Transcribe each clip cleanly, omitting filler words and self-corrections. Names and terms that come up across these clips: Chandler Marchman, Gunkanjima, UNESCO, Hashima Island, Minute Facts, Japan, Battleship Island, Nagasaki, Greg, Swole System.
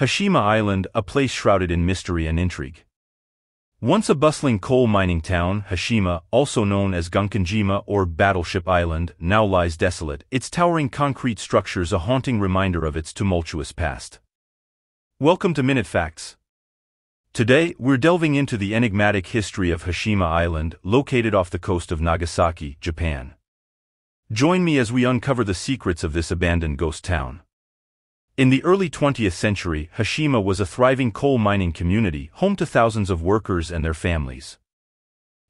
Hashima Island, a place shrouded in mystery and intrigue. Once a bustling coal mining town, Hashima, also known as Gunkanjima or Battleship Island, now lies desolate, its towering concrete structures a haunting reminder of its tumultuous past. Welcome to Minute Facts. Today, we're delving into the enigmatic history of Hashima Island, located off the coast of Nagasaki, Japan. Join me as we uncover the secrets of this abandoned ghost town. In the early 20th century, Hashima was a thriving coal mining community, home to thousands of workers and their families.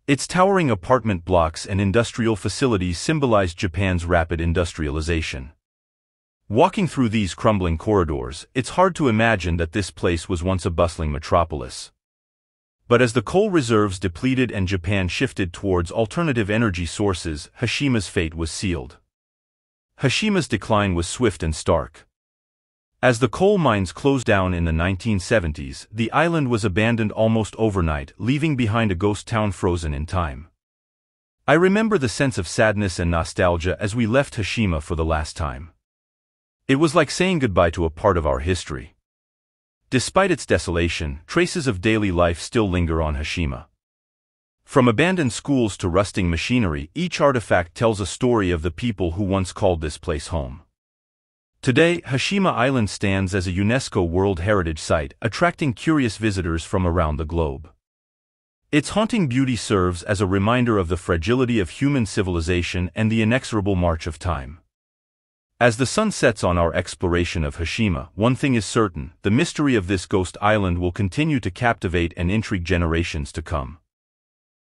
Its towering apartment blocks and industrial facilities symbolized Japan's rapid industrialization. Walking through these crumbling corridors, it's hard to imagine that this place was once a bustling metropolis. But as the coal reserves depleted and Japan shifted towards alternative energy sources, Hashima's fate was sealed. Hashima's decline was swift and stark. As the coal mines closed down in the 1970s, the island was abandoned almost overnight, leaving behind a ghost town frozen in time. I remember the sense of sadness and nostalgia as we left Hashima for the last time. It was like saying goodbye to a part of our history. Despite its desolation, traces of daily life still linger on Hashima. From abandoned schools to rusting machinery, each artifact tells a story of the people who once called this place home. Today, Hashima Island stands as a UNESCO World Heritage Site, attracting curious visitors from around the globe. Its haunting beauty serves as a reminder of the fragility of human civilization and the inexorable march of time. As the sun sets on our exploration of Hashima, one thing is certain: the mystery of this ghost island will continue to captivate and intrigue generations to come.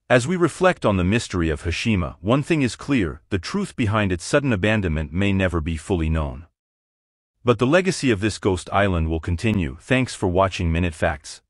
As we reflect on the mystery of Hashima, one thing is clear: the truth behind its sudden abandonment may never be fully known. But the legacy of this ghost island will continue. Thanks for watching Minute Facts.